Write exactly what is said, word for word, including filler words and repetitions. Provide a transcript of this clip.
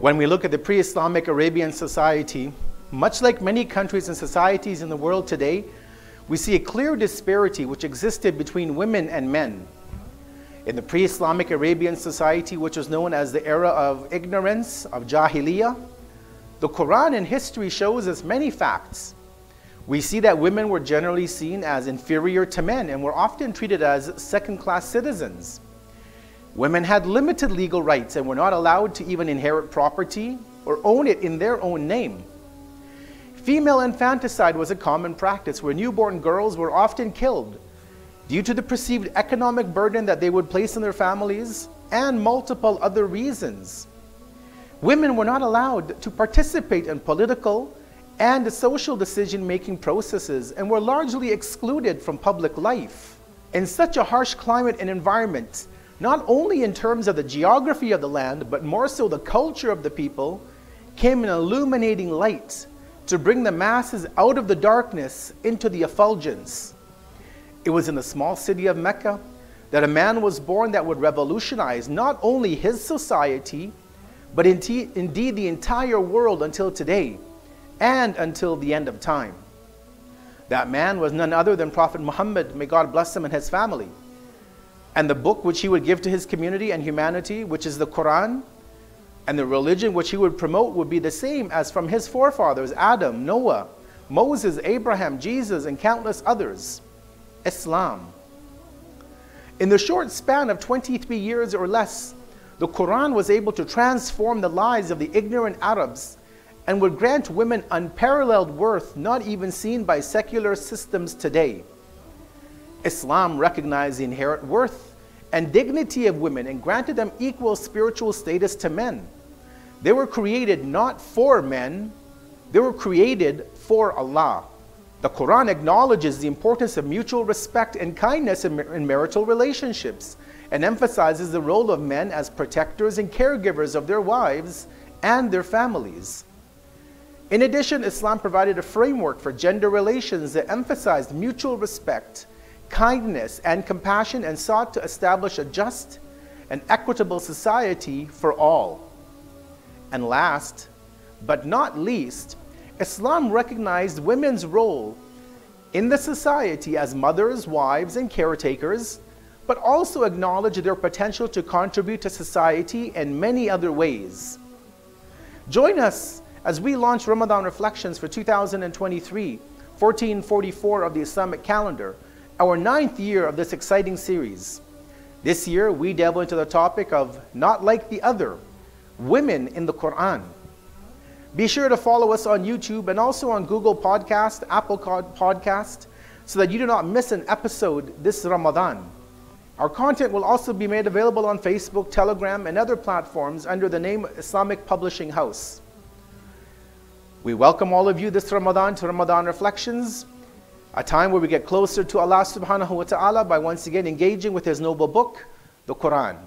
When we look at the pre-Islamic Arabian society, much like many countries and societies in the world today, we see a clear disparity which existed between women and men. In the pre-Islamic Arabian society, which was known as the era of ignorance, of Jahiliyyah, the Quran in history shows us many facts. We see that women were generally seen as inferior to men and were often treated as second-class citizens. Women had limited legal rights and were not allowed to even inherit property or own it in their own name. Female infanticide was a common practice where newborn girls were often killed due to the perceived economic burden that they would place on their families and multiple other reasons. Women were not allowed to participate in political and social decision-making processes and were largely excluded from public life. In such a harsh climate and environment, not only in terms of the geography of the land, but more so the culture of the people, came an illuminating light to bring the masses out of the darkness into the effulgence. It was in the small city of Mecca that a man was born that would revolutionize not only his society, but indeed the entire world until today and until the end of time. That man was none other than Prophet Muhammad, may God bless him and his family. And the book which he would give to his community and humanity, which is the Quran, and the religion which he would promote would be the same as from his forefathers, Adam, Noah, Moses, Abraham, Jesus, and countless others. Islam. In the short span of twenty-three years or less, the Quran was able to transform the lives of the ignorant Arabs and would grant women unparalleled worth not even seen by secular systems today. Islam recognized the inherent worth and dignity of women and granted them equal spiritual status to men. They were created not for men, they were created for Allah. The Quran acknowledges the importance of mutual respect and kindness in, in marital relationships and emphasizes the role of men as protectors and caregivers of their wives and their families. In addition, Islam provided a framework for gender relations that emphasized mutual respect, kindness, and compassion and sought to establish a just and equitable society for all. And last, but not least, Islam recognized women's role in the society as mothers, wives, and caretakers, but also acknowledged their potential to contribute to society in many other ways. Join us as we launch Ramadan Reflections for two thousand twenty-three, fourteen forty-four of the Islamic calendar, our ninth year of this exciting series. This year, we delve into the topic of Not Like the Other, Women in the Quran. Be sure to follow us on YouTube and also on Google Podcast, Apple Podcast, so that you do not miss an episode this Ramadan. Our content will also be made available on Facebook, Telegram, and other platforms under the name Islamic Publishing House. We welcome all of you this Ramadan to Ramadan Reflections, a time where we get closer to Allah subhanahu wa ta'ala by once again engaging with His noble book, the Quran.